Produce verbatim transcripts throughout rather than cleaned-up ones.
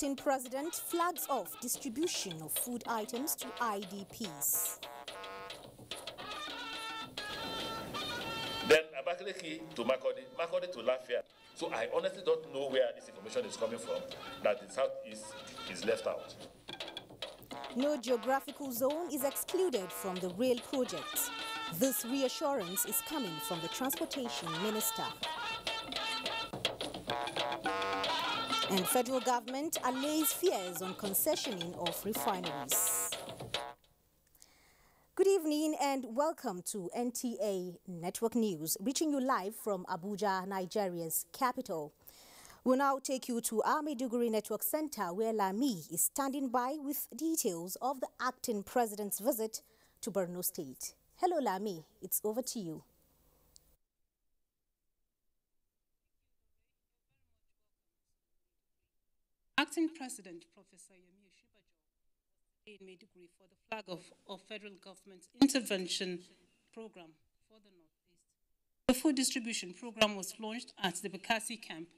acting president flags off distribution of food items to I D Ps. Then Abakaliki to Makurdi, Makurdi to Lafia. So I honestly don't know where this information is coming from, that the Southeast is left out. No geographical zone is excluded from the rail project. This reassurance is coming from the Transportation Minister. And federal government allays fears on concessioning of refineries. Good evening and welcome to N T A Network News, reaching you live from Abuja, Nigeria's capital. We'll now take you to our Maiduguri Network Center, where Lami is standing by with details of the acting president's visit to Borno State. Hello, Lami. It's over to you. Acting President Professor Yemi Osinbajo in Maiduguri for the flag of, of federal government intervention program for the Northeast. The food distribution program was launched at the Bekasi camp,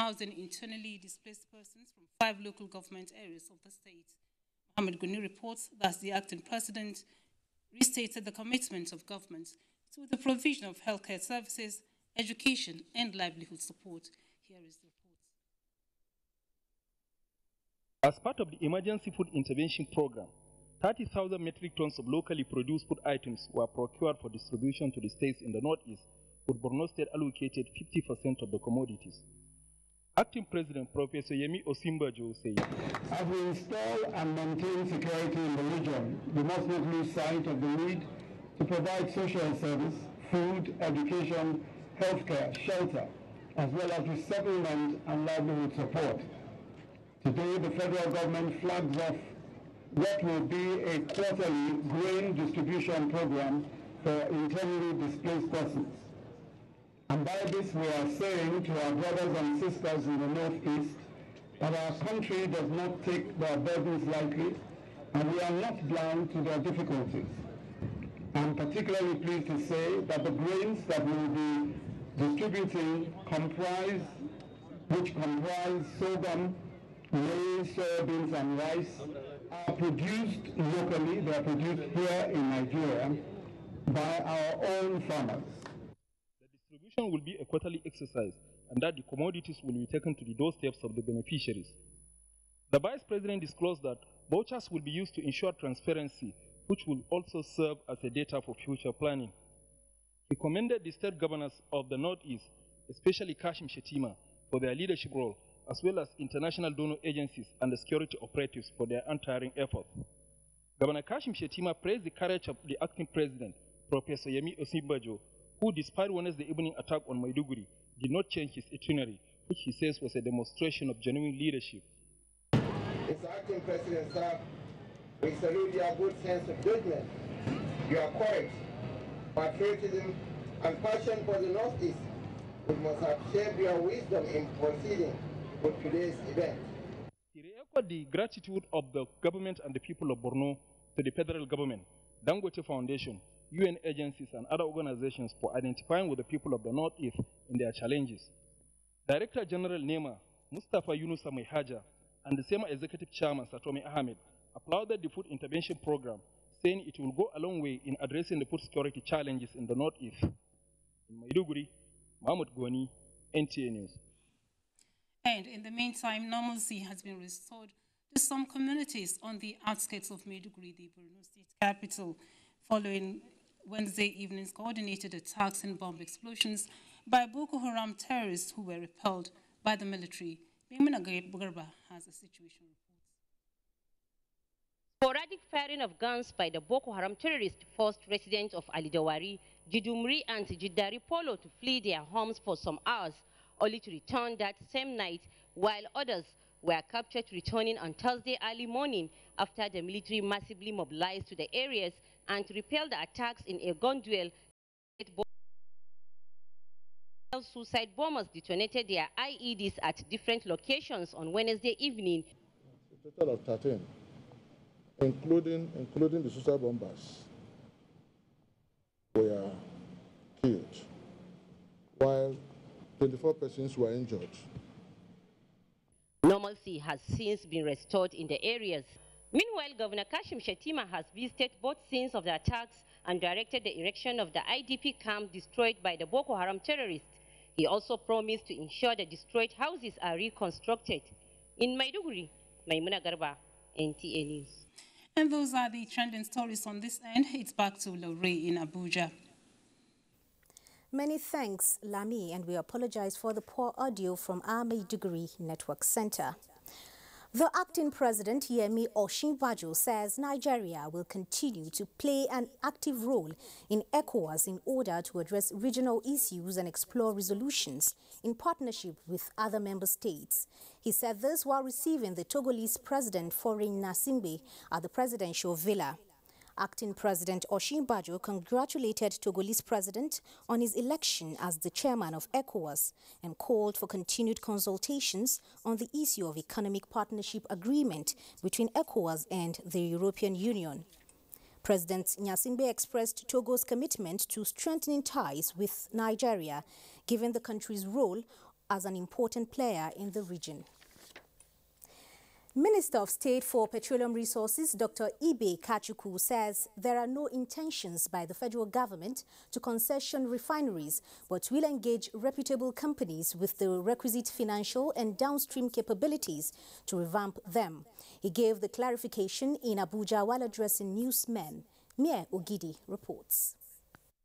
housing internally displaced persons from five local government areas of the state. Mohammed Gwani reports that the acting president restated the commitment of government to the provision of healthcare services, education, and livelihood support. Here is the report. As part of the emergency food intervention program, thirty thousand metric tons of locally produced food items were procured for distribution to the states in the Northeast, with Borno State allocated fifty percent of the commodities. Acting President Professor Yemi Osinbajo said, "As we install and maintain security in the region, we must not lose sight of the need to provide social service, food, education, healthcare, shelter, as well as resettlement and livelihood support. Today, the federal government flags off what will be a quarterly grain distribution program for internally displaced persons. And by this, we are saying to our brothers and sisters in the Northeast that our country does not take their burdens lightly, and we are not blind to their difficulties. I'm particularly pleased to say that the grains that we will be distributing comprise, which comprise sorghum, maize, soybeans, and rice, are produced locally. They are produced here in Nigeria by our own farmers. Will be a quarterly exercise, and that the commodities will be taken to the doorsteps of the beneficiaries. The Vice President disclosed that vouchers will be used to ensure transparency, which will also serve as a data for future planning. He commended the state governors of the Northeast, especially Kashim Shettima, for their leadership role, as well as international donor agencies and the security operatives for their untiring efforts. Governor Kashim Shettima praised the courage of the acting president, Professor Yemi Osinbajo, who, despite Wednesday evening attack on Maiduguri, did not change his itinerary, which he says was a demonstration of genuine leadership. As acting president, sir, we salute your good sense of judgment, your courage, patriotism, and passion for the Northeast, which must have shaped your wisdom in proceeding with today's event." He reechoed the gratitude of the government and the people of Borno to the federal government, Dangote Foundation, U N agencies and other organizations for identifying with the people of the Northeast in their challenges. Director General Nema, Mustafa Yunusa haja, and the same executive chairman, Satomi Ahmed, applauded the food intervention program, saying it will go a long way in addressing the food security challenges in the Northeast. In Maiduguri, Mohammed Gwani, N T A News. And in the meantime, normalcy has been restored to some communities on the outskirts of Maiduguri, the Borno State capital, following Wednesday evening's coordinated attacks and bomb explosions by Boko Haram terrorists who were repelled by the military. Maimuna Garba has a situation report. Sporadic firing of guns by the Boko Haram terrorists forced residents of Alidawari, Jidumri, and Jidari Polo to flee their homes for some hours, only to return that same night, while others were captured returning on Thursday early morning after the military massively mobilized to the areas and repelled the attacks in a gun duel. Suicide bombers detonated their I E Ds at different locations on Wednesday evening. A total of thirteen, including, including the suicide bombers, were killed, while twenty-four persons were injured. Normalcy normalcy has since been restored in the areas. Meanwhile, Governor Kashim Shettima has visited both scenes of the attacks and directed the erection of the I D P camp destroyed by the Boko Haram terrorists. He also promised to ensure the destroyed houses are reconstructed. In Maiduguri, Maimuna Garba, N T A News. And those are the trending stories on this end. It's back to Lorraine in Abuja. Many thanks, Lami, and we apologize for the poor audio from our Maiduguri Network Center. The acting president, Yemi Osinbajo, says Nigeria will continue to play an active role in ECOWAS in order to address regional issues and explore resolutions in partnership with other member states. He said this while receiving the Togolese president, Faure Gnassingbé, at the presidential villa. Acting President Osinbajo congratulated Togolese President on his election as the chairman of ECOWAS and called for continued consultations on the issue of economic partnership agreement between ECOWAS and the European Union. President Gnassingbé expressed Togo's commitment to strengthening ties with Nigeria, given the country's role as an important player in the region. Minister of State for Petroleum Resources, Doctor Ibe Kachuku, says there are no intentions by the federal government to concession refineries, but will engage reputable companies with the requisite financial and downstream capabilities to revamp them. He gave the clarification in Abuja while addressing newsmen. Mie Ogidi reports.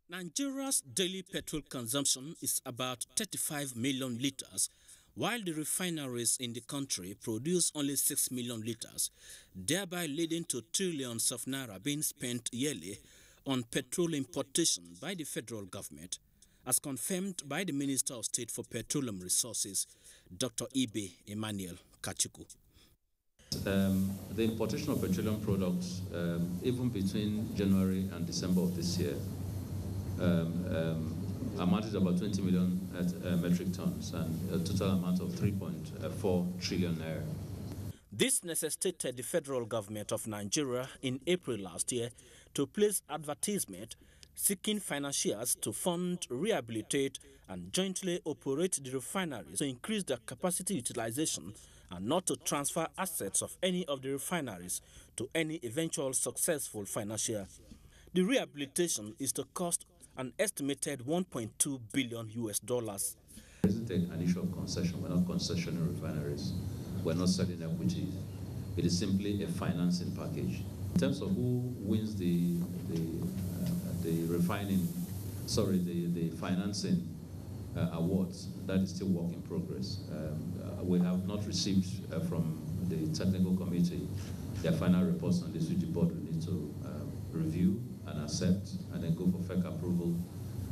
Nigeria's daily petrol consumption is about thirty-five million litres, while the refineries in the country produce only six million litres, thereby leading to trillions of naira being spent yearly on petrol importation by the federal government, as confirmed by the Minister of State for Petroleum Resources, Doctor Ibe Emmanuel Kachuku. Um, the importation of petroleum products, um, even between January and December of this year, um, um, amount is about twenty million at, uh, metric tons and a total amount of three point four trillion naira. This necessitated the federal government of Nigeria in April last year to place advertisement seeking financiers to fund, rehabilitate and jointly operate the refineries to increase their capacity utilization and not to transfer assets of any of the refineries to any eventual successful financier. The rehabilitation is to cost an estimated one point two billion U S dollars. It isn't an issue of concession. We're not concessioning refineries. We're not selling equities. It is simply a financing package. In terms of who wins the the, uh, the refining, sorry, the the financing uh, awards, that is still work in progress. Um, uh, we have not received uh, from the technical committee their final reports on this, which the board will need to uh, review and accept, and then go for F E C approval,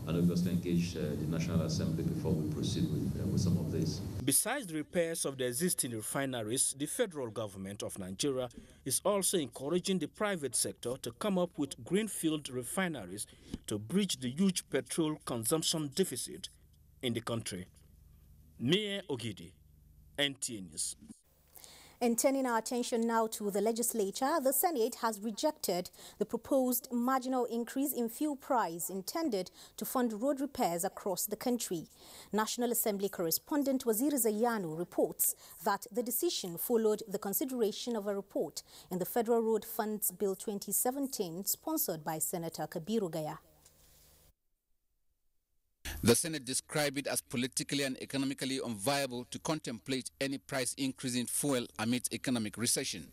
and obviously engage uh, the National Assembly before we proceed with, uh, with some of this. Besides the repairs of the existing refineries, the federal government of Nigeria is also encouraging the private sector to come up with greenfield refineries to bridge the huge petrol consumption deficit in the country. Mie Ogidi, N T A News. And turning our attention now to the legislature, the Senate has rejected the proposed marginal increase in fuel price intended to fund road repairs across the country. National Assembly correspondent Waziri Zayanu reports that the decision followed the consideration of a report in the Federal Road Funds Bill twenty seventeen, sponsored by Senator Kabiru Gaya. The Senate described it as politically and economically unviable to contemplate any price increase in fuel amidst economic recession.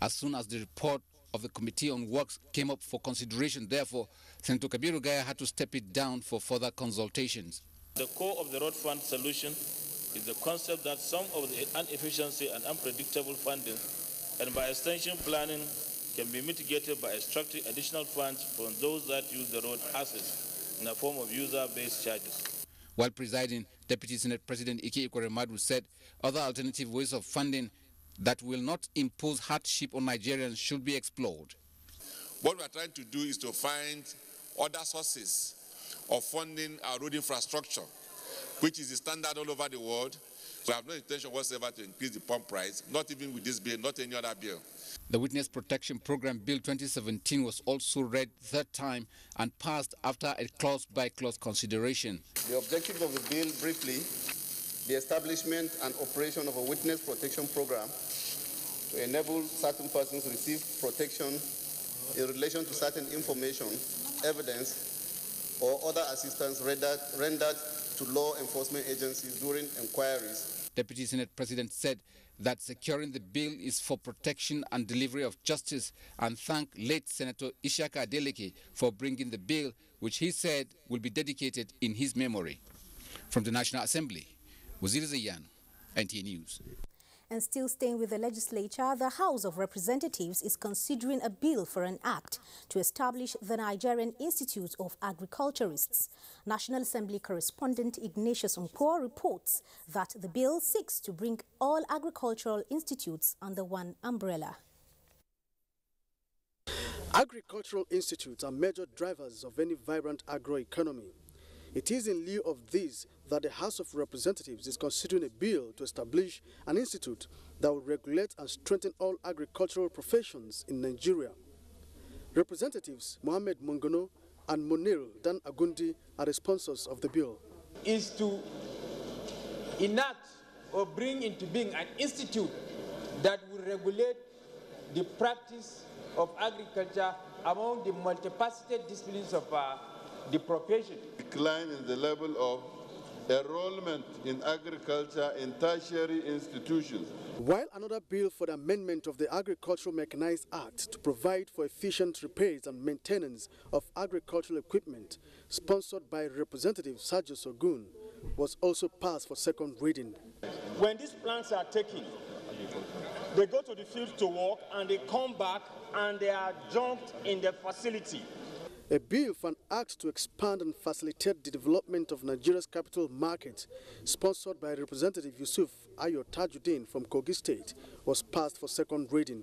As soon as the report of the Committee on Works came up for consideration, therefore, Senator Kabiru Gaya had to step it down for further consultations. The core of the road fund solution is the concept that some of the inefficiency and unpredictable funding, and by extension planning, can be mitigated by extracting additional funds from those that use the road assets in the form of user-based charges. While presiding, Deputy Senate President Ike Ekweremadu said other alternative ways of funding that will not impose hardship on Nigerians should be explored. What we are trying to do is to find other sources of funding our road infrastructure, which is the standard all over the world. We have no intention whatsoever to increase the pump price, not even with this bill, not any other bill. The Witness Protection Program Bill twenty seventeen was also read third time and passed after a clause-by-clause consideration. The objective of the bill, briefly, the establishment and operation of a witness protection program to enable certain persons to receive protection in relation to certain information, evidence, or other assistance rendered, rendered to law enforcement agencies during inquiries. Deputy Senate President said that securing the bill is for protection and delivery of justice, and thanked late Senator Ishaka Adeliki for bringing the bill, which he said will be dedicated in his memory. From the National Assembly, Waziri Zayan, N T A News. And still staying with the legislature, the House of Representatives is considering a bill for an act to establish the Nigerian Institute of Agriculturists. National Assembly correspondent Ignatius Nkwo reports that the bill seeks to bring all agricultural institutes under one umbrella. Agricultural institutes are major drivers of any vibrant agro-economy. It is in lieu of this that the House of Representatives is considering a bill to establish an institute that will regulate and strengthen all agricultural professions in Nigeria. Representatives Mohammed Mungono and Munir Dan Agundi are the sponsors of the bill. Is to enact or bring into being an institute that will regulate the practice of agriculture among the multifaceted disciplines of uh, the profession. Decline in the level of enrollment in agriculture in tertiary institutions. While another bill for the amendment of the Agricultural Mechanized Act to provide for efficient repairs and maintenance of agricultural equipment, sponsored by Representative Saju Sogun, was also passed for second reading. When these plants are taken, they go to the field to work and they come back and they are dumped in the facility. A bill for an act to expand and facilitate the development of Nigeria's capital market, sponsored by Representative Yusuf Ayotajuddin from Kogi State, was passed for second reading.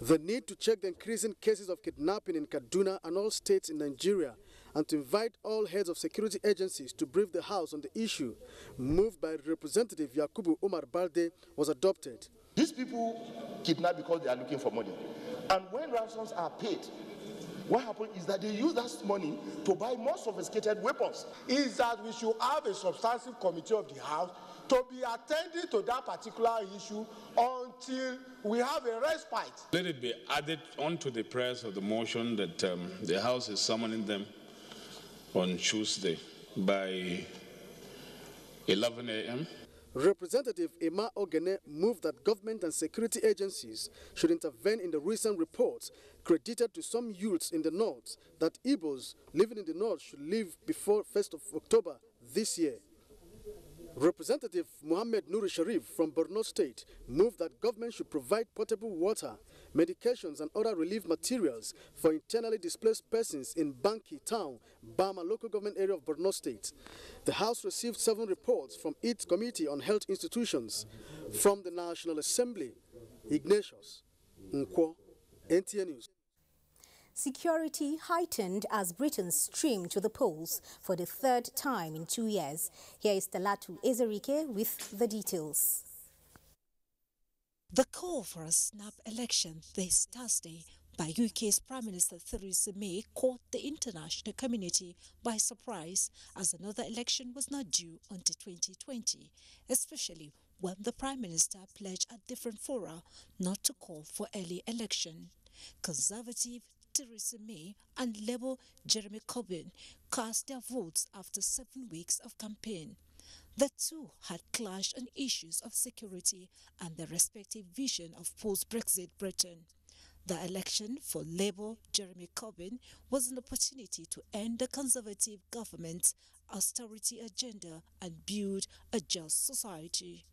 The need to check the increasing cases of kidnapping in Kaduna and all states in Nigeria, and to invite all heads of security agencies to brief the House on the issue, moved by Representative Yakubu Umar Balde, was adopted. These people kidnap because they are looking for money, and when ransoms are paid, what happened is that they use that money to buy more sophisticated weapons. Is that we should have a substantive committee of the House to be attending to that particular issue until we have a respite. Let it be added onto the prayers of the motion that um, the House is summoning them on Tuesday by eleven A M Representative Emma Ogene moved that government and security agencies should intervene in the recent reports credited to some youths in the north that Igbos living in the north should leave before first of October this year. Representative Mohammed Nuri Sharif from Borno State moved that government should provide potable water, medications and other relief materials for internally displaced persons in Banki Town, Bama local government area of Borno State. The House received seven reports from its Committee on Health Institutions. From the National Assembly, Ignatius Nkwo, N T A News. Security heightened as Britons streamed to the polls for the third time in two years. Here is Talatu Ezerike with the details. The call for a snap election this Thursday by U K's Prime Minister Theresa May caught the international community by surprise, as another election was not due until twenty twenty, especially when the Prime Minister pledged at different fora not to call for early election. Conservative Theresa May and Labour Jeremy Corbyn cast their votes after seven weeks of campaign. The two had clashed on issues of security and their respective vision of post-Brexit Britain. The election for Labour Jeremy Corbyn was an opportunity to end the Conservative government's austerity agenda and build a just society.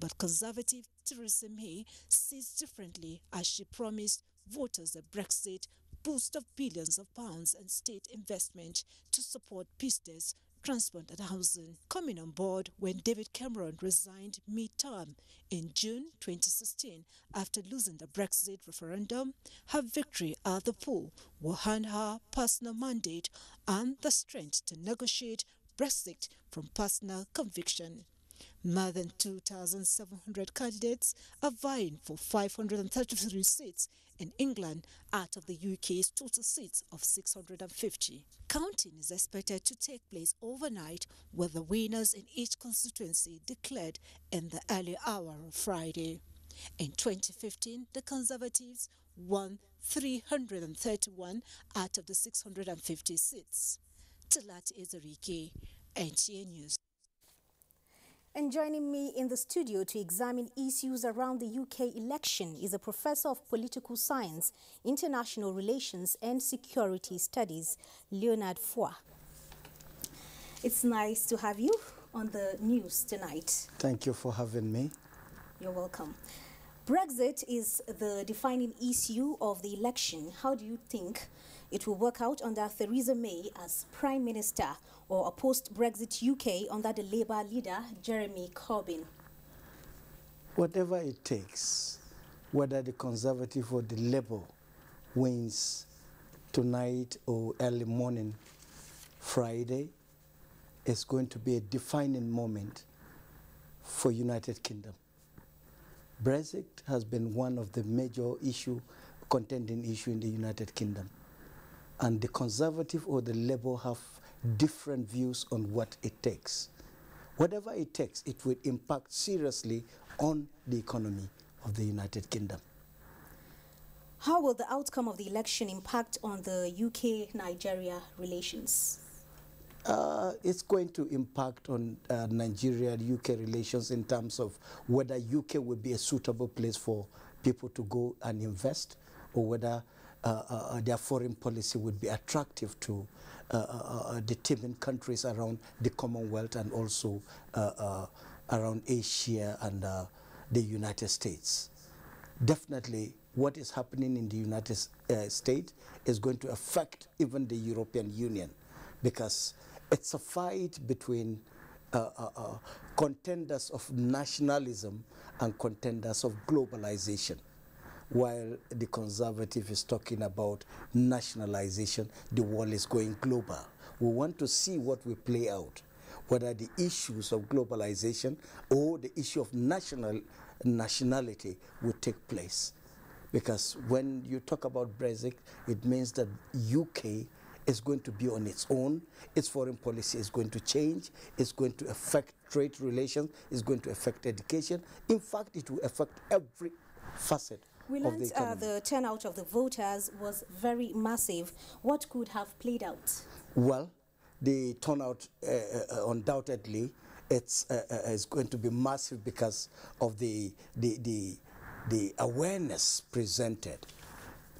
But Conservative Theresa May sees differently, as she promised voters a Brexit boost of billions of pounds and state investment to support business, transport and housing, coming on board when David Cameron resigned mid-term in June twenty sixteen after losing the Brexit referendum. Her victory at the poll will earn her personal mandate and the strength to negotiate Brexit from personal conviction. More than two thousand seven hundred candidates are vying for five hundred thirty-three seats and England out of the U K's total seats of six hundred fifty. Counting is expected to take place overnight, with the winners in each constituency declared in the early hour of Friday. In twenty fifteen, the Conservatives won three hundred thirty-one out of the six hundred fifty seats. Talat Ezerike, N T A News. And joining me in the studio to examine issues around the U K election is a professor of political science, international relations and security studies, Leonard Foire. It's nice to have you on the news tonight. Thank you for having me. You're welcome. Brexit is the defining issue of the election. How do you think it will work out under Theresa May as Prime Minister, or a post-Brexit U K under the Labour leader, Jeremy Corbyn? Whatever it takes, whether the Conservative or the Labour wins tonight or early morning Friday, is going to be a defining moment for United Kingdom. Brexit has been one of the major issue, contending issue in the United Kingdom. And the Conservative or the Labour have different views on what it takes. Whatever it takes, it will impact seriously on the economy of the United Kingdom. How will the outcome of the election impact on the U K Nigeria relations? Uh, it's going to impact on uh, Nigeria U K relations in terms of whether U K will be a suitable place for people to go and invest, or whether Uh, uh, their foreign policy would be attractive to uh, uh, the teeming countries around the Commonwealth and also uh, uh, around Asia and uh, the United States. Definitely, what is happening in the United uh, States is going to affect even the European Union, because it's a fight between uh, uh, uh, contenders of nationalism and contenders of globalization. While the Conservative is talking about nationalization, the world is going global. We want to see what will play out, whether the issues of globalization or the issue of national nationality will take place. Because when you talk about Brexit, it means that U K is going to be on its own. Its foreign policy is going to change. It's going to affect trade relations. It's going to affect education. In fact, it will affect every facet. We learned the, uh, the turnout of the voters was very massive. What could have played out? Well, the turnout uh, uh, undoubtedly it's uh, uh, is going to be massive because of the the the, the awareness presented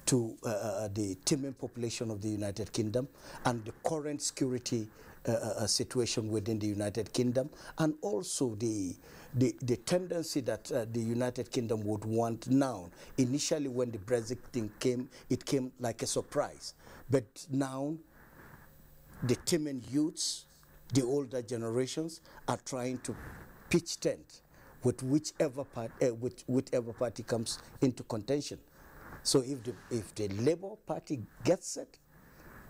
to uh, the teeming population of the United Kingdom and the current security uh, uh, situation within the United Kingdom, and also the The, the tendency that uh, the United Kingdom would want now. Initially, when the Brexit thing came, it came like a surprise. But now, the teeming youths, the older generations, are trying to pitch tent with whichever, part, uh, with whichever party comes into contention. So if the, if the Labour Party gets it,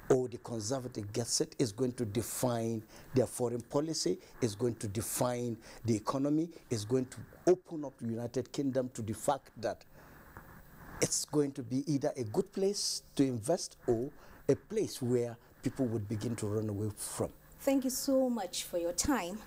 or the Conservative gets it, is going to define their foreign policy, is going to define the economy, is going to open up the United Kingdom to the fact that it's going to be either a good place to invest or a place where people would begin to run away from. Thank you so much for your time.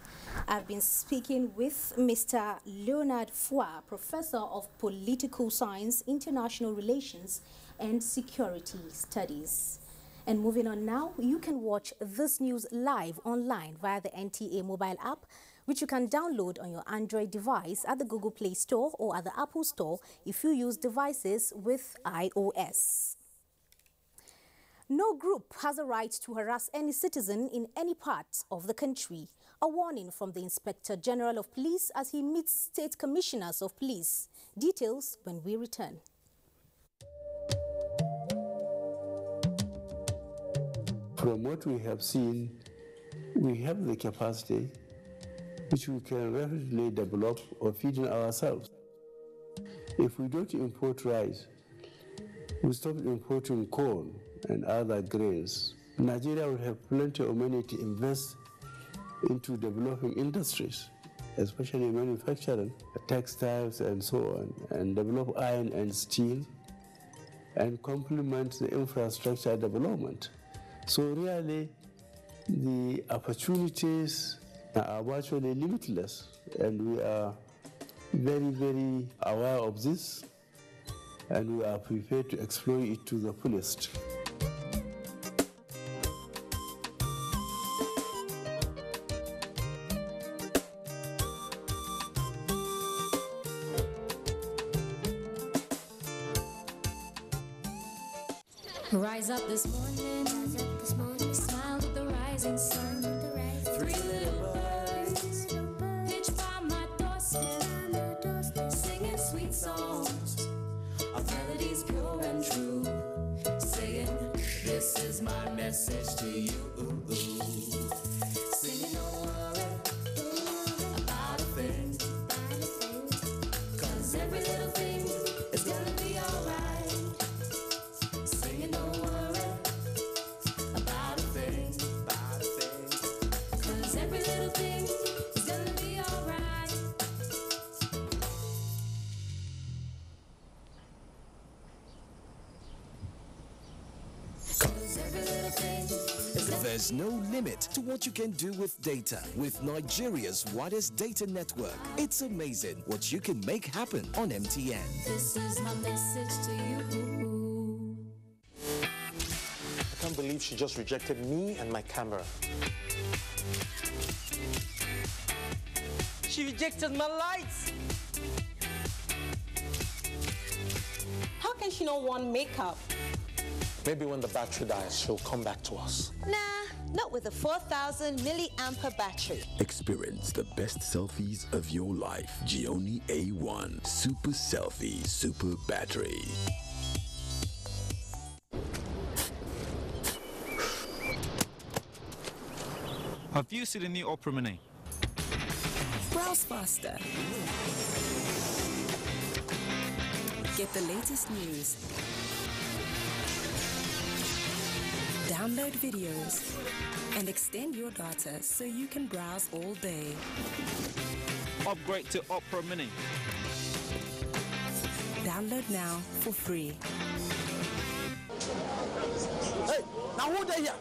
I've been speaking with Mister Leonard Foire, Professor of Political Science, International Relations and Security Studies. And moving on now, you can watch this news live online via the N T A mobile app, which you can download on your Android device at the Google Play Store or at the Apple Store if you use devices with i O S. No group has a right to harass any citizen in any part of the country. A warning from the Inspector General of Police as he meets state commissioners of police. Details when we return. From what we have seen, we have the capacity which we can rapidly develop or feed in ourselves. If we don't import rice, we stop importing corn and other grains. Nigeria will have plenty of money to invest into developing industries, especially manufacturing, textiles and so on, and develop iron and steel and complement the infrastructure development. So really, the opportunities are virtually limitless, and we are very, very aware of this, and we are prepared to exploit it to the fullest. Rise up this morning, rise up this morning, smile with the rising sun. Three little birds, pitch by my doorstep, singing sweet songs of melodies pure and true, saying, this is my message to you. Singing no worry about a thing, cause every little thing is gonna be alright. There's no limit to what you can do with data with Nigeria's widest data network. It's amazing what you can make happen on M T N. This is my message to you. I can't believe she just rejected me and my camera. She rejected my lights. How can she not want makeup? Maybe when the battery dies, she'll come back to us. Nah, not with a four thousand milliamp hour battery. Experience the best selfies of your life. Gionee A one Super Selfie Super Battery. Have you seen the new Opera Mini? Browse faster. Get the latest news. Download videos and extend your data so you can browse all day. Upgrade to Opera Mini. Download now for free. Hey, now who they here?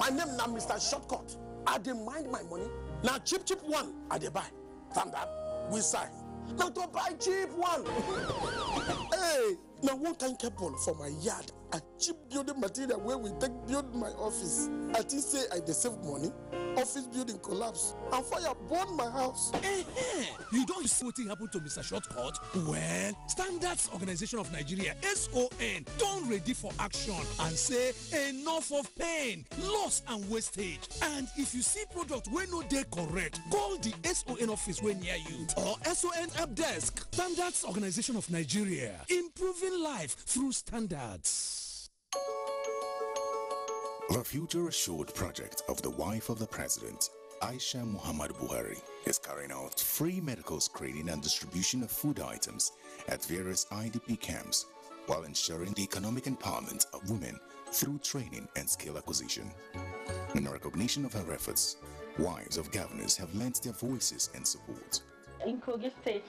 My name now Mister Shortcut. I didn't mind my money. Now cheap cheap one I did buy. Thunder we sign. Now don't buy cheap one. Hey, now one time couple for my yard. A cheap building material where we take build my office. I think say I save money. Office building collapse. And fire burned my house. Hey, hey. You don't see what happened to Mister Shortcut? Well, Standards Organization of Nigeria, S O N, don't ready for action and say enough of pain, loss and wastage. And if you see product where no they correct, call the S O N office where near you or S O N help desk. Standards Organization of Nigeria, improving life through standards. The Future Assured project of the wife of the president, Aisha Muhammadu Buhari, is carrying out free medical screening and distribution of food items at various I D P camps while ensuring the economic empowerment of women through training and skill acquisition. In recognition of her efforts, wives of governors have lent their voices and support. In Kogi State,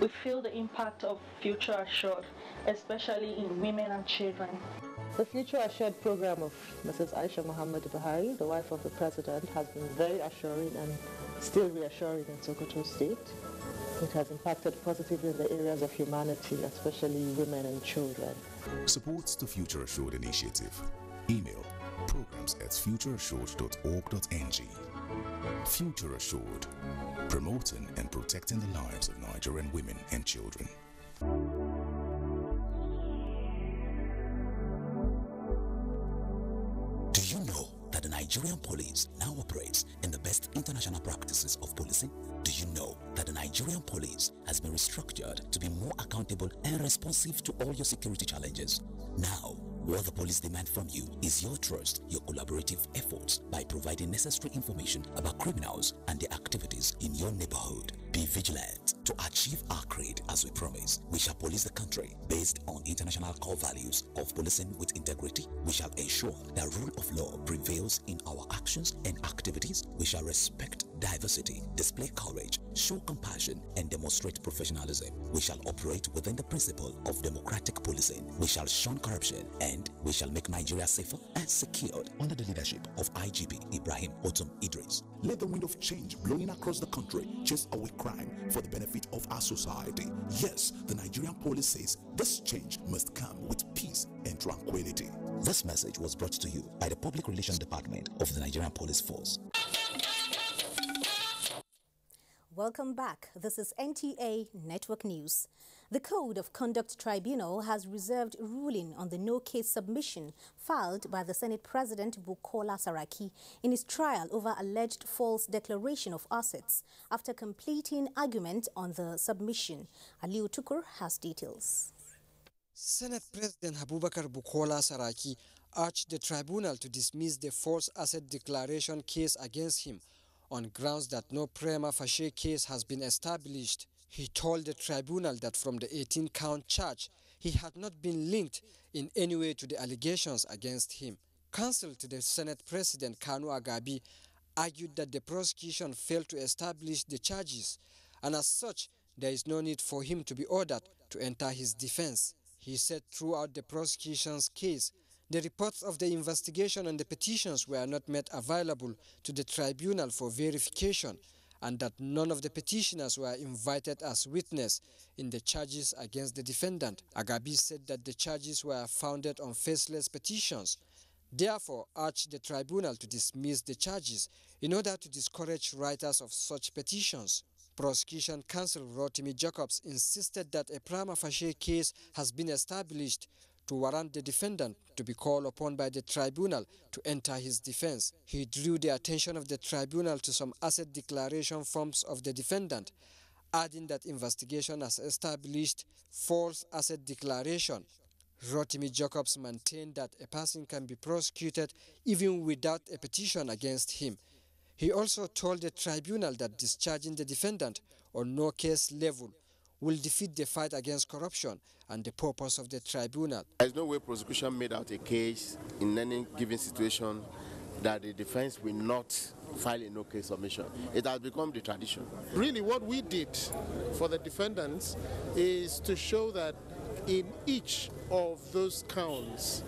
we feel the impact of Future Assured, especially in women and children. The Future Assured program of Missus Aisha Muhammadu Buhari, the wife of the president, has been very assuring and still reassuring in Sokoto State. It has impacted positively in the areas of humanity, especially women and children. Supports the Future Assured initiative. Email programs at future assured dot org dot n g. Future Assured, promoting and protecting the lives of Nigerian women and children. Do you know that the Nigerian police now operates in the best international practices of policing? Do you know that the Nigerian police has been restructured to be more accountable and responsive to all your security challenges? Now, what the police demand from you is your trust, your collaborative efforts by providing necessary information about criminals and their activities in your neighborhood. Be vigilant to achieve our creed as we promise. We shall police the country based on international core values of policing with integrity. We shall ensure that rule of law prevails in our actions and activities. We shall respect diversity, display courage, show compassion, and demonstrate professionalism. We shall operate within the principle of democratic policing. We shall shun corruption, and we shall make Nigeria safer and secured under the leadership of I G P Ibrahim Otum Idris. Let the wind of change blowing across the country chase away crime for the benefit of our society. Yes, the Nigerian police says this change must come with peace and tranquility. This message was brought to you by the Public Relations Department of the Nigerian Police Force. Welcome back. This is N T A Network News. The Code of Conduct Tribunal has reserved ruling on the no-case submission filed by the Senate President Bukola Saraki in his trial over alleged false declaration of assets after completing argument on the submission. Aliu Tukur has details. Senate President Abubakar Bukola Saraki urged the tribunal to dismiss the false asset declaration case against him on grounds that no prima facie case has been established. He told the tribunal that from the eighteen-count charge, he had not been linked in any way to the allegations against him. Counsel to the Senate President Kanu Agabi argued that the prosecution failed to establish the charges, and as such, there is no need for him to be ordered to enter his defense. He said throughout the prosecution's case, the reports of the investigation and the petitions were not made available to the tribunal for verification, and that none of the petitioners were invited as witness in the charges against the defendant. Agabi said that the charges were founded on faceless petitions, therefore urged the tribunal to dismiss the charges in order to discourage writers of such petitions. Prosecution counsel Rotimi Jacobs insisted that a prima facie case has been established to warrant the defendant to be called upon by the tribunal to enter his defense. He drew the attention of the tribunal to some asset declaration forms of the defendant, adding that investigation has established false asset declaration. Rotimi Jacobs maintained that a person can be prosecuted even without a petition against him. He also told the tribunal that discharging the defendant on no case level will defeat the fight against corruption and the purpose of the tribunal. There is no way prosecution made out a case in any given situation that the defense will not file a no-case submission. It has become the tradition. Really, what we did for the defendants is to show that in each of those counts,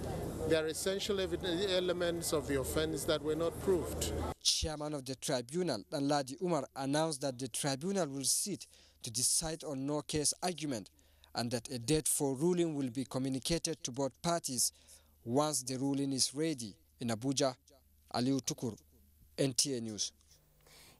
there are essential elements of the offense that were not proved. Chairman of the tribunal, Danladi Umar, announced that the tribunal will sit to decide on no case argument and that a date for ruling will be communicated to both parties once the ruling is ready. In Abuja, Aliu Tukur, N T A News.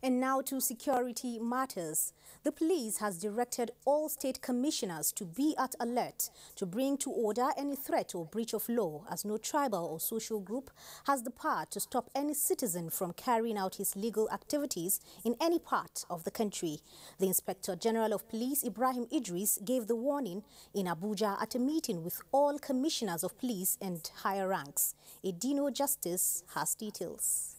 And now to security matters. The police has directed all state commissioners to be at alert to bring to order any threat or breach of law, as no tribal or social group has the power to stop any citizen from carrying out his legal activities in any part of the country. The Inspector General of Police, Ibrahim Idris, gave the warning in Abuja at a meeting with all commissioners of police and higher ranks. Dino Justice has details.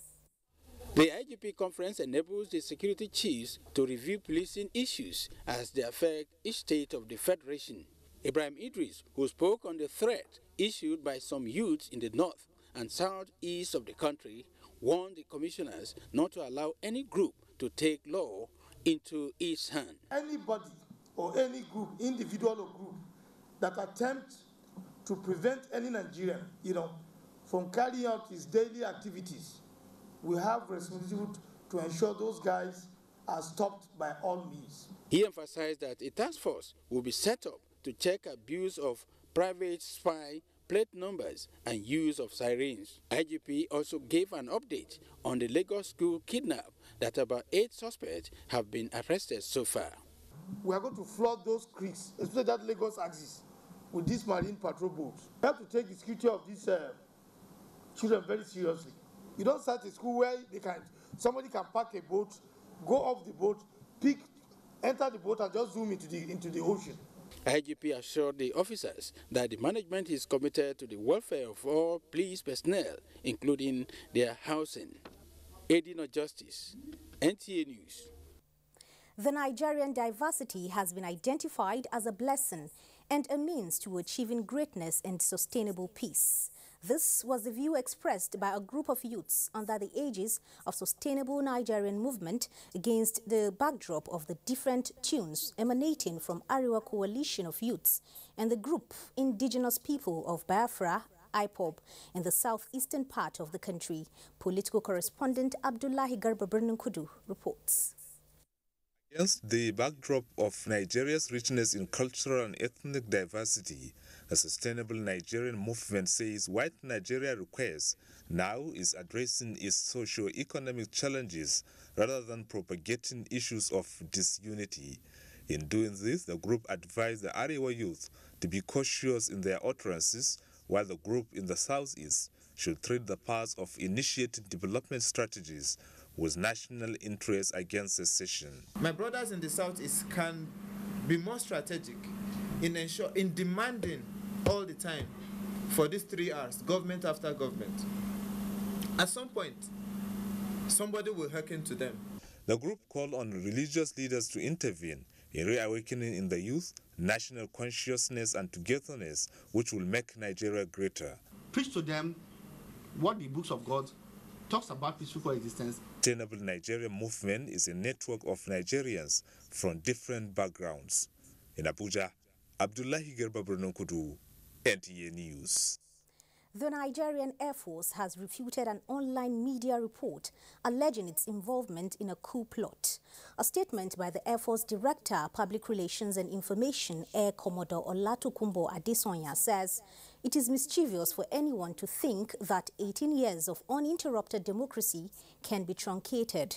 The I G P conference enables the security chiefs to review policing issues as they affect each state of the federation. Ibrahim Idris, who spoke on the threat issued by some youths in the north and southeast of the country, warned the commissioners not to allow any group to take law into its hand. Anybody or any group, individual or group, that attempts to prevent any Nigerian, you know, from carrying out his daily activities, we have responsibility to ensure those guys are stopped by all means. He emphasized that a task force will be set up to check abuse of private spy plate numbers and use of sirens. I G P also gave an update on the Lagos school kidnap that about eight suspects have been arrested so far. We are going to flood those creeks, especially that Lagos axis, with these marine patrol boats. We have to take the security of these uh, children very seriously. You don't start a school where they can, somebody can park a boat, go off the boat, pick, enter the boat and just zoom into the, into the ocean. I G P assured the officers that the management is committed to the welfare of all police personnel, including their housing. Dino Justice, N T A News. The Nigerian diversity has been identified as a blessing and a means to achieving greatness and sustainable peace. This was the view expressed by a group of youths under the aegis of Sustainable Nigerian Movement against the backdrop of the different tunes emanating from Ariwa Coalition of Youths and the group Indigenous People of Biafra, I P O B, in the southeastern part of the country. Political correspondent Abdullahi Garba Bernunkudu reports. Against the backdrop of Nigeria's richness in cultural and ethnic diversity, the Sustainable Nigerian Movement says white Nigeria requests now is addressing its socio-economic challenges rather than propagating issues of disunity. In doing this, the group advised the Ariwa youth to be cautious in their utterances, while the group in the southeast should tread the path of initiating development strategies with national interest against secession. My brothers in the southeast can be more strategic in ensure in demanding all the time for these three hours, government after government. At some point, somebody will hearken to them. The group called on religious leaders to intervene in reawakening in the youth national consciousness and togetherness, which will make Nigeria greater. Preach to them what the books of God talks about peaceful coexistence. Sustainable Nigerian Movement is a network of Nigerians from different backgrounds. In Abuja, Abdullahi Gerba Brunokudu, N T A News. The Nigerian Air Force has refuted an online media report alleging its involvement in a coup plot. A statement by the Air Force Director, Public Relations and Information, Air Commodore Olatukunbo Adesonya, says it is mischievous for anyone to think that eighteen years of uninterrupted democracy can be truncated.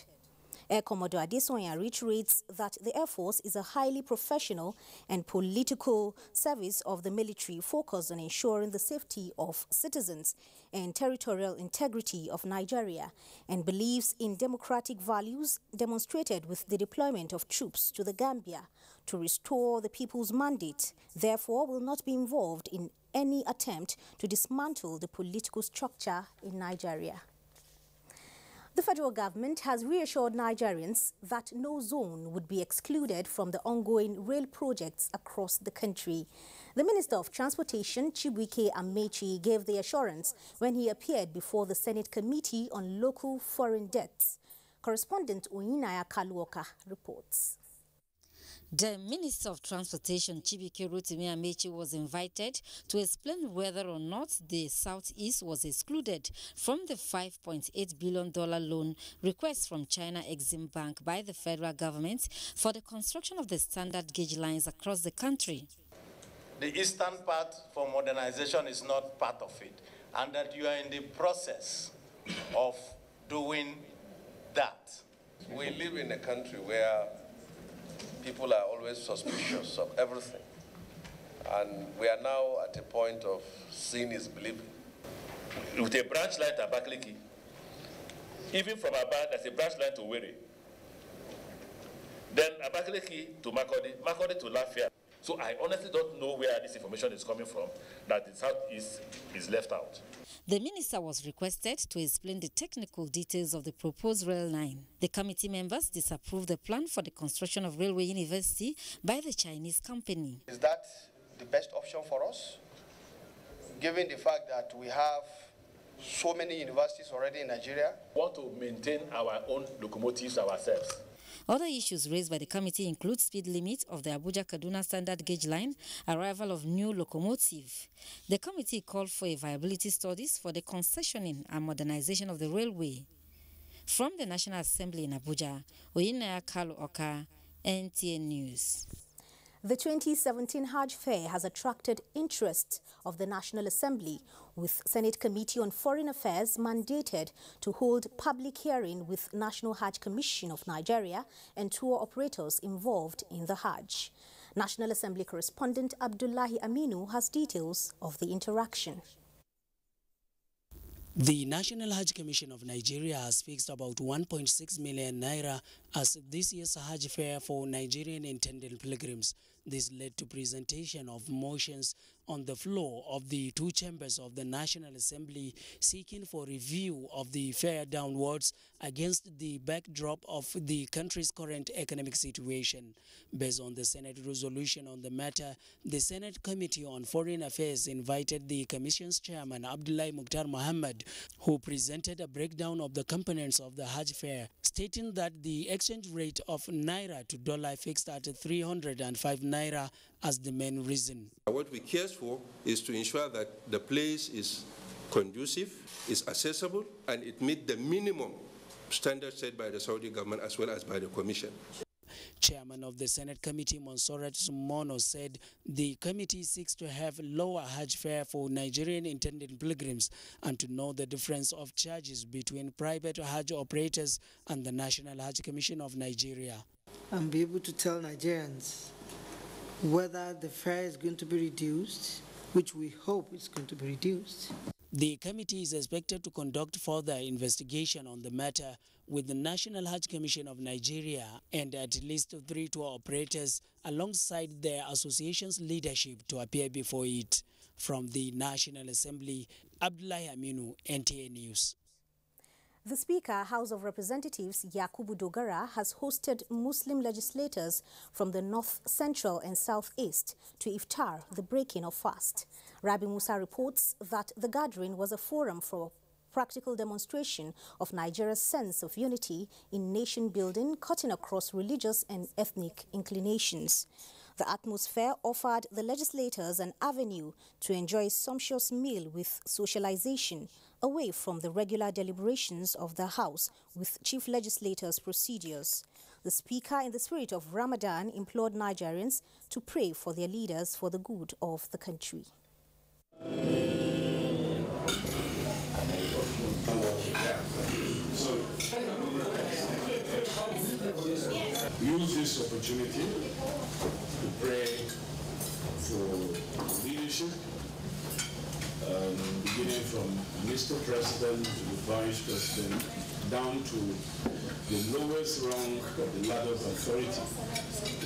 Air Commodore Adesonya reiterates that the Air Force is a highly professional and political service of the military, focused on ensuring the safety of citizens and territorial integrity of Nigeria, and believes in democratic values demonstrated with the deployment of troops to the Gambia to restore the people's mandate, therefore will not be involved in any attempt to dismantle the political structure in Nigeria. The federal government has reassured Nigerians that no zone would be excluded from the ongoing rail projects across the country. The Minister of Transportation, Chibuike Amechi, gave the assurance when he appeared before the Senate Committee on Local Foreign Debts. Correspondent Oyinaya Kalu-Oka reports. The Minister of Transportation, Chibuike Rotimi Amechi, was invited to explain whether or not the Southeast was excluded from the five point eight billion dollars loan request from China Exim Bank by the federal government for the construction of the standard gauge lines across the country. The eastern part for modernization is not part of it, and that you are in the process of doing that. We live in a country where people are always suspicious of everything. And we are now at a point of seeing is believing. With a branch line to Abakaliki, even from Aba, there's a branch line to Were. Then Abakaliki to Makurdi, Makurdi to Lafia. So I honestly don't know where this information is coming from, that the Southeast is left out. The minister was requested to explain the technical details of the proposed rail line. The committee members disapproved the plan for the construction of Railway University by the Chinese company. Is that the best option for us, given the fact that we have so many universities already in Nigeria? We want to maintain our own locomotives ourselves. Other issues raised by the committee include speed limits of the Abuja-Kaduna standard gauge line, arrival of new locomotive. The committee called for a viability studies for the concessioning and modernization of the railway. From the National Assembly in Abuja, Oyinaya Kalu-Oka, N T A News. The twenty seventeen Hajj Fair has attracted interest of the National Assembly, with Senate Committee on Foreign Affairs mandated to hold public hearing with National Hajj Commission of Nigeria and tour operators involved in the Hajj. National Assembly correspondent Abdullahi Aminu has details of the interaction. The National Hajj Commission of Nigeria has fixed about one point six million naira as this year's Hajj Fair for Nigerian intended pilgrims. This led to presentation of motions on the floor of the two chambers of the National Assembly seeking for review of the fare downwards against the backdrop of the country's current economic situation. Based on the Senate resolution on the matter, the Senate Committee on Foreign Affairs invited the Commission's chairman Abdullahi Mukhtar Mohammed, who presented a breakdown of the components of the Hajj fare, stating that the exchange rate of naira to dollar fixed at three hundred and five naira as the main reason. What we care for is to ensure that the place is conducive, is accessible, and it meets the minimum standards set by the Saudi government as well as by the Commission. Chairman of the Senate Committee, Monserrat Sumono, said the committee seeks to have lower Hajj fare for Nigerian intended pilgrims and to know the difference of charges between private Hajj operators and the National Hajj Commission of Nigeria. And be able to tell Nigerians whether the fare is going to be reduced, which we hope is going to be reduced. The committee is expected to conduct further investigation on the matter with the National Hajj Commission of Nigeria and at least three tour operators alongside their association's leadership to appear before it. From the National Assembly, Abdullahi Aminu, N T A News. The Speaker, House of Representatives Yakubu Dogara, has hosted Muslim legislators from the North, Central and Southeast to Iftar, the breaking of fast. Rabi Musa reports that the gathering was a forum for practical demonstration of Nigeria's sense of unity in nation building, cutting across religious and ethnic inclinations. The atmosphere offered the legislators an avenue to enjoy a sumptuous meal with socialization, away from the regular deliberations of the House with chief legislators' procedures. The Speaker, in the spirit of Ramadan, implored Nigerians to pray for their leaders for the good of the country. Use this opportunity to pray for leadership, um, beginning from Mister President to the Vice President, down to the lowest rank of the ladder of authority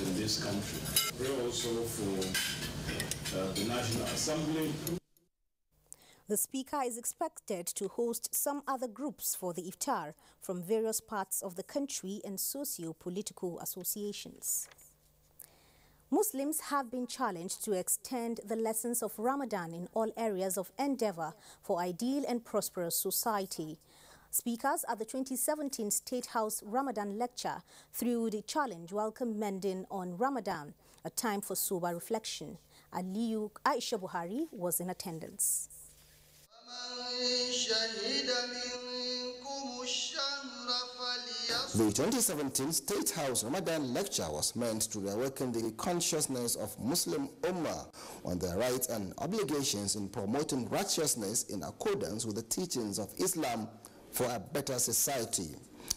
in this country. Pray also for uh, the National Assembly. The Speaker is expected to host some other groups for the iftar from various parts of the country and socio-political associations. Muslims have been challenged to extend the lessons of Ramadan in all areas of endeavor for ideal and prosperous society. Speakers at the twenty seventeen State House Ramadan Lecture threw the challenge while commending on Ramadan, a time for sober reflection. Aliyu Aisha Buhari was in attendance. The twenty seventeen State House Ramadan Lecture was meant to awaken the consciousness of Muslim Ummah on their rights and obligations in promoting righteousness in accordance with the teachings of Islam for a better society.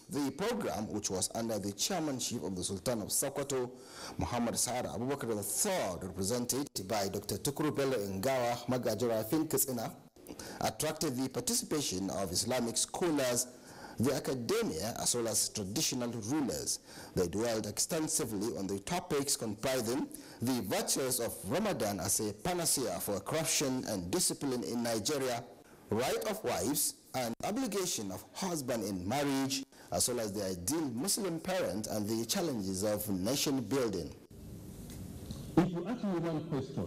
The program, which was under the chairmanship of the Sultan of Sokoto, Muhammad Sa'ad Abubakar the third, represented by Doctor Tukurupele Ngawa Magajora Finkesina, attracted the participation of Islamic scholars, the academia, as well as traditional rulers. They dwelled extensively on the topics comprising the virtues of Ramadan as a panacea for corruption and discipline in Nigeria, right of wives, and obligation of husband in marriage, as well as the ideal Muslim parent and the challenges of nation building. If you ask me one question,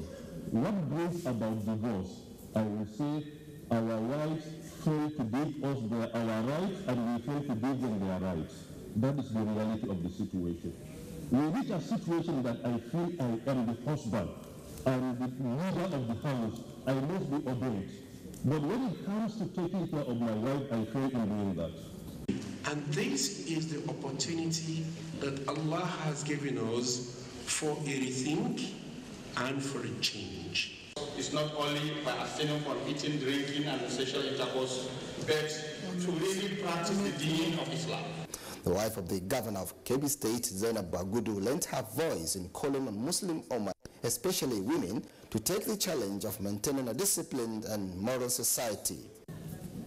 what brings about divorce? I will say, our wives fail to give us their, our rights, and we fail to give them their rights. That is the reality of the situation. We reach a situation that I feel I am the husband and the leader of the house. I must be obeyed. But when it comes to taking care of my wife, I fail in doing that. And this is the opportunity that Allah has given us for a rethink and for a change. It's not only by abstaining from eating, drinking, and sexual intercourse, but to really practice the deen of Islam. The wife of the governor of Kebbi State, Zainab Bagudu, lent her voice in calling on Muslim Ummah, especially women, to take the challenge of maintaining a disciplined and moral society.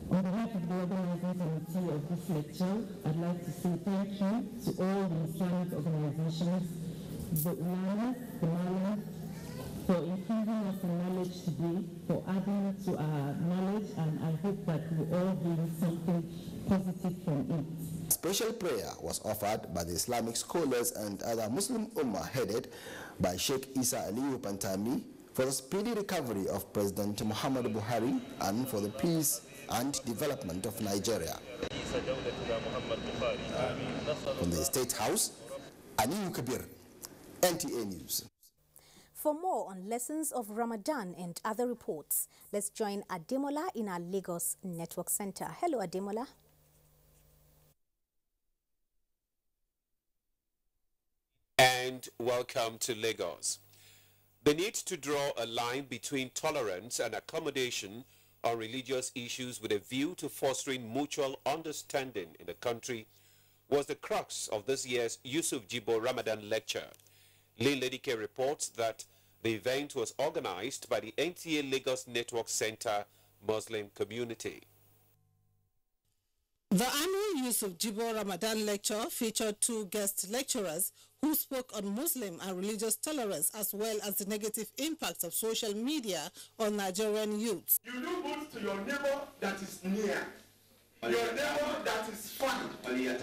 On behalf of the organizing committee of this lecture, I'd like to say thank you to all the Islamic organizations the Ulama, the Ulama, for increasing us in knowledge today, for adding to our knowledge, and I hope that we all gain something positive from it. Special prayer was offered by the Islamic scholars and other Muslim Ummah headed by Sheikh Isa Aliyu Pantami for the speedy recovery of President Muhammadu Buhari and for the peace and development of Nigeria. From the State House, Aliyu Kabir, N T A News. For more on lessons of Ramadan and other reports, let's join Ademola in our Lagos Network Center. Hello, Ademola. And welcome to Lagos. The need to draw a line between tolerance and accommodation on religious issues with a view to fostering mutual understanding in the country was the crux of this year's Yusuf Jibo Ramadan Lecture. Lin Ladeke reports that the event was organized by the N T A Lagos Network Center Muslim community. The annual Yusuf Jibo Ramadan Lecture featured two guest lecturers who spoke on Muslim and religious tolerance as well as the negative impacts of social media on Nigerian youths. You do good to your neighbor that is near, your neighbor that is far. You do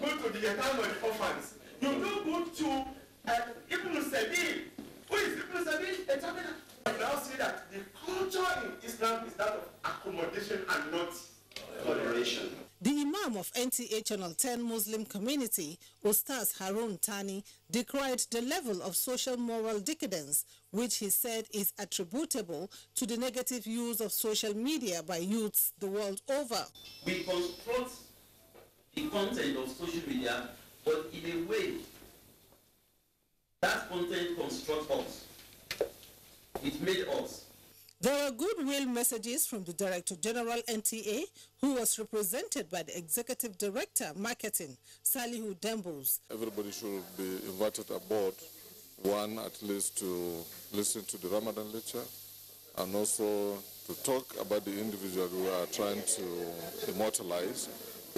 good to the Yatama and the orphans. You do good to Uh, Ibn Sabil. Who is Ibn Sabil? A Jamaican. I now see that the culture in Islam is that of accommodation and not toleration. The Imam of N T A Channel ten Muslim community, Ustaz Harun Tani, decried the level of social moral decadence, which he said is attributable to the negative use of social media by youths the world over. We construct the content of social media, but in a way that content constructs us. It made us. There are goodwill messages from the Director General N T A, who was represented by the Executive Director Marketing, Salihu Dembles. Everybody should be invited aboard, one at least to listen to the Ramadan lecture and also to talk about the individual we are trying to immortalize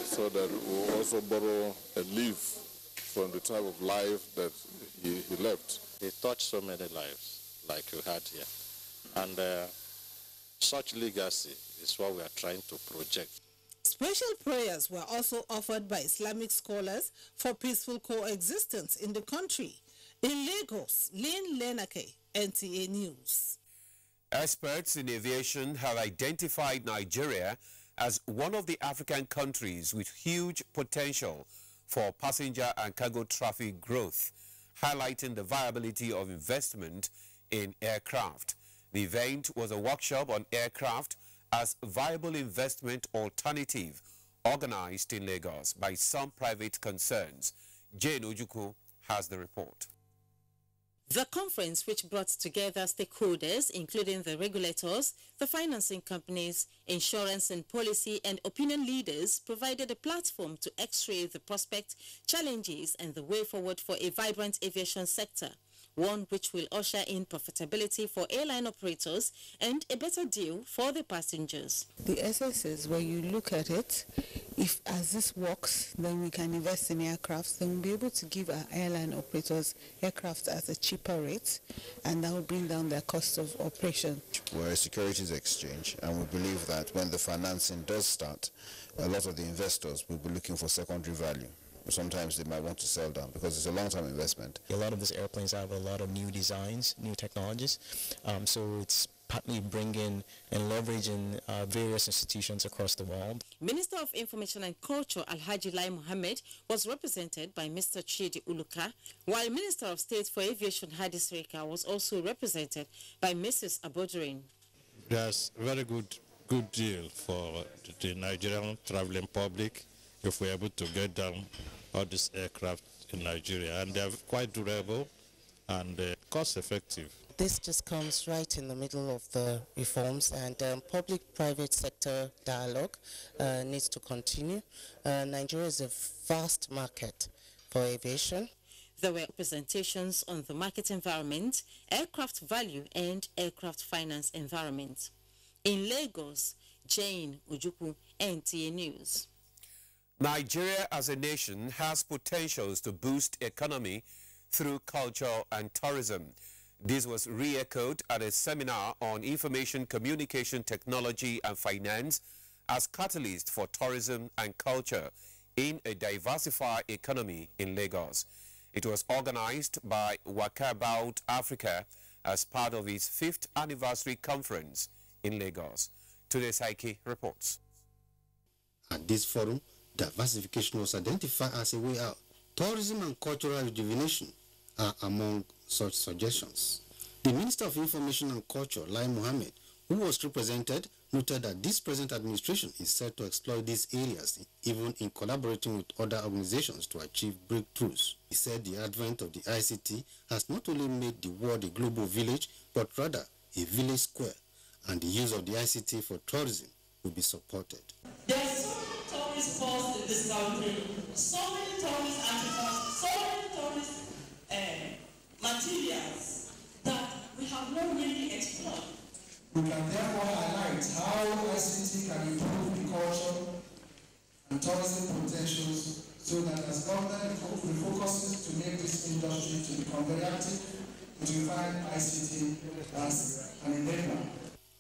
so that we will also borrow a leaf from the type of life that he, he left. He touched so many lives like you had here. And uh, such legacy is what we are trying to project. Special prayers were also offered by Islamic scholars for peaceful coexistence in the country. In Lagos, Lin Ladeke, N T A News. Experts in aviation have identified Nigeria as one of the African countries with huge potential for passenger and cargo traffic growth, highlighting the viability of investment in aircraft. The event was a workshop on aircraft as viable investment alternative, organized in Lagos by some private concerns. Jane Ujukwu has the report. The conference, which brought together stakeholders, including the regulators, the financing companies, insurance and policy and opinion leaders, provided a platform to x-ray the prospect, challenges and the way forward for a vibrant aviation sector, one which will usher in profitability for airline operators and a better deal for the passengers. The essence is, when you look at it, if as this works, then we can invest in aircrafts, then we'll be able to give our airline operators aircraft at a cheaper rate, and that will bring down their cost of operation. We're a securities exchange, and we believe that when the financing does start, a lot of the investors will be looking for secondary value. Sometimes they might want to sell down because it's a long-term investment. A lot of these airplanes have a lot of new designs, new technologies, um, so it's partly bringing and leveraging uh, various institutions across the world. Minister of Information and Culture Alhaji Lai Mohammed was represented by Mister Chidi Uluka, while Minister of State for Aviation Hadi Sirika was also represented by Missus Abodurin. That's a very good, good deal for the Nigerian traveling public if we're able to get down all these aircraft in Nigeria, and they're quite durable and uh, cost-effective. This just comes right in the middle of the reforms, and um, public-private sector dialogue uh, needs to continue. Uh, Nigeria is a vast market for aviation. There were presentations on the market environment, aircraft value, and aircraft finance environment. In Lagos, Jane Ujukwu, N T A News. Nigeria as a nation has potentials to boost economy through culture and tourism. This was re-echoed at a seminar on information, communication, technology and finance as catalyst for tourism and culture in a diversified economy in Lagos. It was organized by Walkabout Africa as part of its fifth anniversary conference in Lagos. Today's Ike reports. At this forum, diversification was identified as a way out. Tourism and cultural rejuvenation are among such suggestions. The Minister of Information and Culture, Lai Mohammed, who was represented, noted that this present administration is set to exploit these areas, even in collaborating with other organizations to achieve breakthroughs. He said the advent of the I C T has not only made the world a global village, but rather a village square, and the use of the I C T for tourism will be supported. There are so many tourist spots in this country, so many tourist artifacts, so many tourist uh, materials that we have not really explored. We can therefore highlight how I C T can improve the culture and tourism potentials so that as government refocuses to make this industry to become very active, we define I C T as an enabler.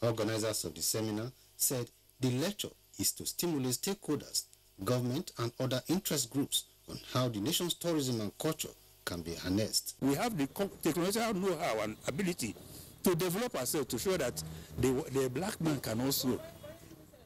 Organizers of the seminar said the lecture is to stimulate stakeholders, government and other interest groups on how the nation's tourism and culture can be harnessed. We have the technological know-how and ability to develop ourselves to show that the, the black man can also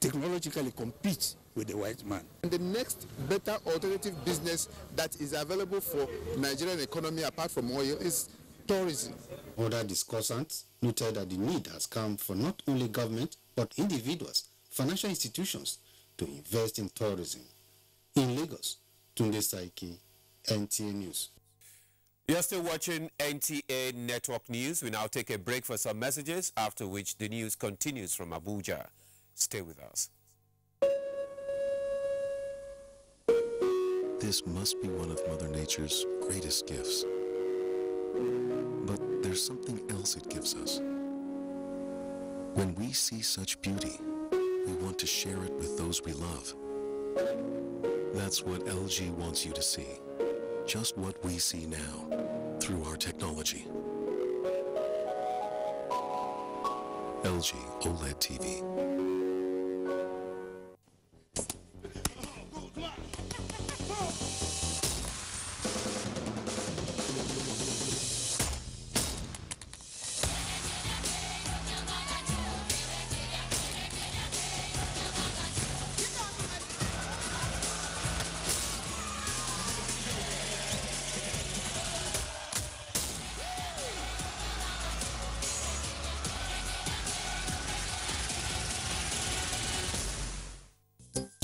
technologically compete with the white man. And the next better alternative business that is available for Nigerian economy apart from oil is tourism. Other discussants noted that the need has come for not only government but individuals, financial institutions to invest in tourism. In Lagos, Tunde Saiki, N T A News. You're still watching N T A Network News. We now take a break for some messages, after which the news continues from Abuja. Stay with us. This must be one of Mother Nature's greatest gifts. But there's something else it gives us. When we see such beauty, we want to share it with those we love. That's what L G wants you to see. Just what we see now through our technology. L G OLED T V.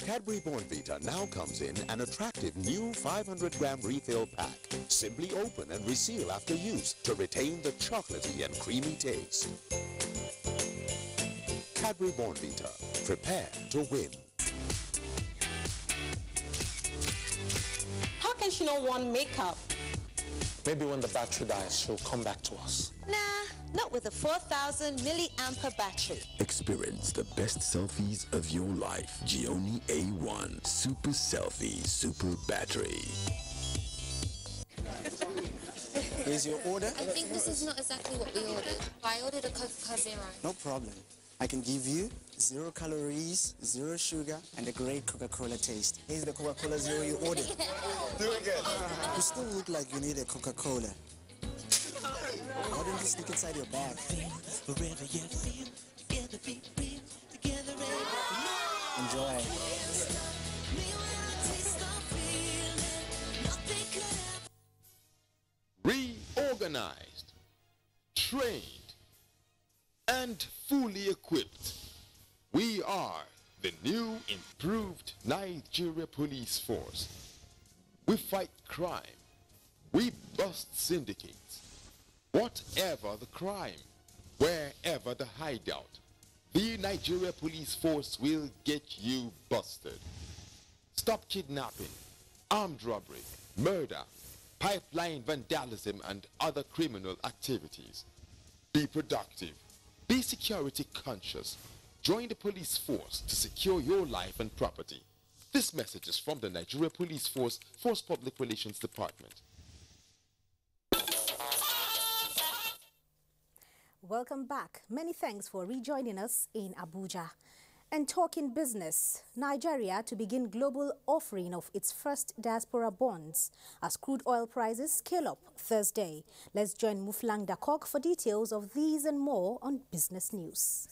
Cadbury Bournvita now comes in an attractive new five hundred gram refill pack. Simply open and reseal after use to retain the chocolatey and creamy taste. Cadbury Bournvita. Prepare to win. How can she not want makeup? Maybe when the battery dies, she'll come back to us. Nah, not with a four thousand milliampere battery. Experience the best selfies of your life. Gionee A one Super Selfie Super Battery. Here's your order. I think this is not exactly what we ordered. I ordered a Coca-Cola Zero. No problem. I can give you zero calories, zero sugar, and a great Coca-Cola taste. Here's the Coca-Cola Zero you ordered. Do it again. You still look like you need a Coca-Cola. Why don't you stick inside your bag? Wherever you feel, together be real, together and enjoy. Reorganized, trained, and fully equipped, we are the new improved Nigeria Police Force. We fight crime. We bust syndicates. Whatever the crime, wherever the hideout, the Nigeria Police Force will get you busted. Stop kidnapping, armed robbery, murder, pipeline vandalism and other criminal activities. Be productive. Be security conscious. Join the police force to secure your life and property. This message is from the Nigeria Police Force, Force Public Relations Department. welcome back. Many thanks for rejoining us in Abuja. And talking business, Nigeria to begin global offering of its first diaspora bonds as crude oil prices scale up Thursday. Let's join Muflang Dakok for details of these and more on Business News.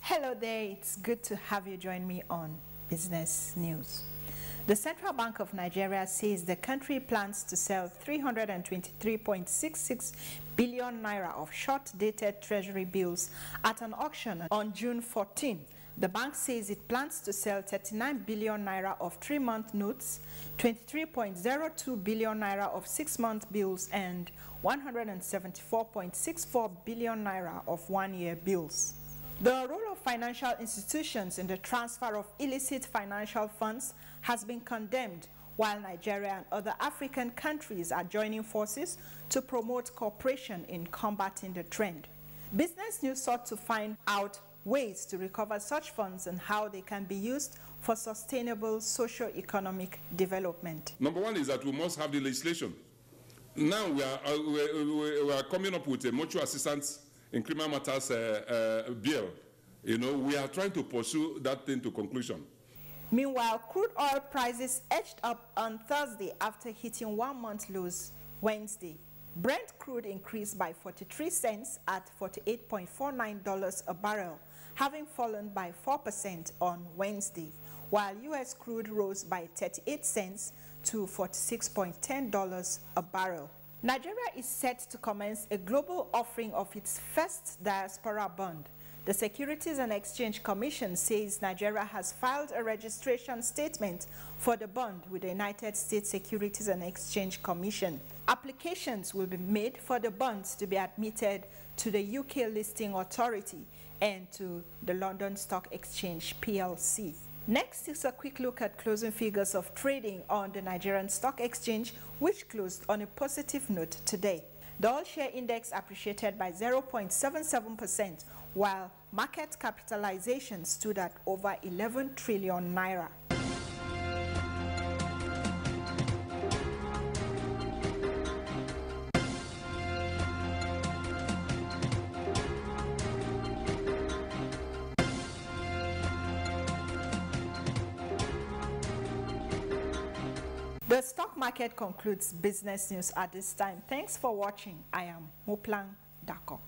Hello there, it's good to have you join me on Business News. The Central Bank of Nigeria says the country plans to sell three hundred twenty-three point six six billion naira of short-dated treasury bills at an auction on June fourteenth. The bank says it plans to sell thirty-nine billion naira of three-month notes, twenty-three point zero two billion naira of six-month bills, and one hundred seventy-four point six four billion naira of one-year bills. The role of financial institutions in the transfer of illicit financial funds has been condemned, while Nigeria and other African countries are joining forces to promote cooperation in combating the trend. Business News sought to find out ways to recover such funds and how they can be used for sustainable socio-economic development. Number one is that we must have the legislation. Now we are, uh, we, we are coming up with a mutual assistance in criminal matters uh, uh, bill. You know, we are trying to pursue that thing to conclusion. Meanwhile, crude oil prices edged up on Thursday after hitting one-month lows Wednesday. Brent crude increased by forty-three cents at forty-eight point four nine dollars a barrel, having fallen by four percent on Wednesday, while U S crude rose by thirty-eight cents to forty-six point one zero dollars a barrel. Nigeria is set to commence a global offering of its first diaspora bond. The Securities and Exchange Commission says Nigeria has filed a registration statement for the bond with the United States Securities and Exchange Commission. Applications will be made for the bonds to be admitted to the U K Listing Authority and to the London Stock Exchange P L C. Next is a quick look at closing figures of trading on the Nigerian Stock Exchange, which closed on a positive note today. The all-share index appreciated by zero point seven seven percent, while market capitalization stood at over eleven trillion naira. The stock market concludes Business News at this time. Thanks for watching. I am Muflang Dakok.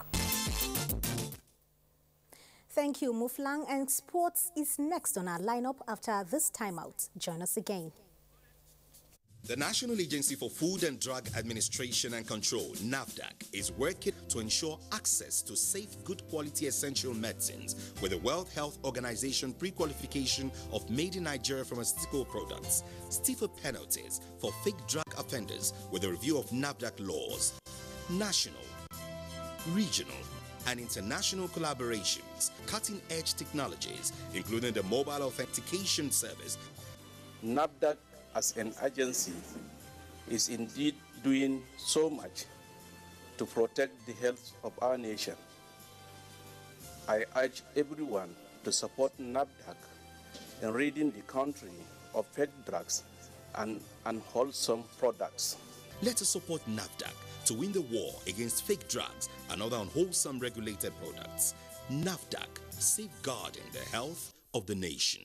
Thank you, Muflang. And sports is next on our lineup after this timeout. Join us again. The National Agency for Food and Drug Administration and Control, NAFDAC, is working to ensure access to safe, good quality essential medicines with the World Health Organization pre-qualification of made in Nigeria pharmaceutical products, stiffer penalties for fake drug offenders with a review of NAFDAC laws, national, regional, and international collaborations, cutting-edge technologies, including the mobile authentication service. NAFDAC as an agency is indeed doing so much to protect the health of our nation. I urge everyone to support NAFDAC in ridding the country of fake drugs and unwholesome products. Let us support NAFDAC to win the war against fake drugs and other unwholesome regulated products. NAFDAC, safeguarding the health of the nation.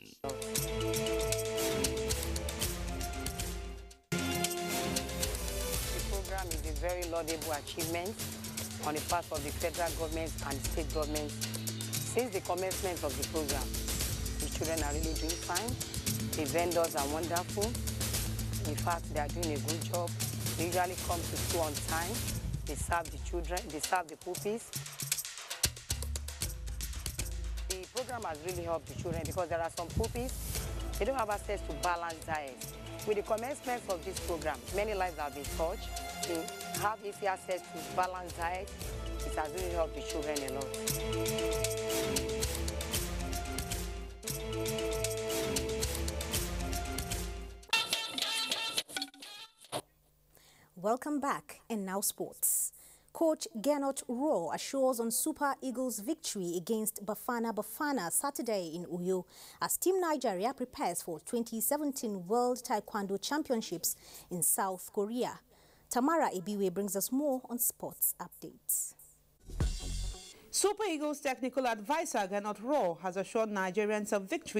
Is a very laudable achievement on the part of the federal government and state governments. Since the commencement of the program, the children are really doing fine. The vendors are wonderful. In fact, they are doing a good job. They usually come to school on time. They serve the children, they serve the pupils. The program has really helped the children because there are some pupils, they don't have access to balanced diet. With the commencement of this program, many lives have been touched. To have easy access to balanced diet, it has really helped the children a lot. Welcome back, and now sports. Coach Gernot Rohr assures on Super Eagles' victory against Bafana Bafana Saturday in Uyo as Team Nigeria prepares for twenty seventeen World Taekwondo Championships in South Korea. Tamara Ibiwe brings us more on sports updates. Super Eagles technical advisor Gernot Rohr has assured Nigerians of victory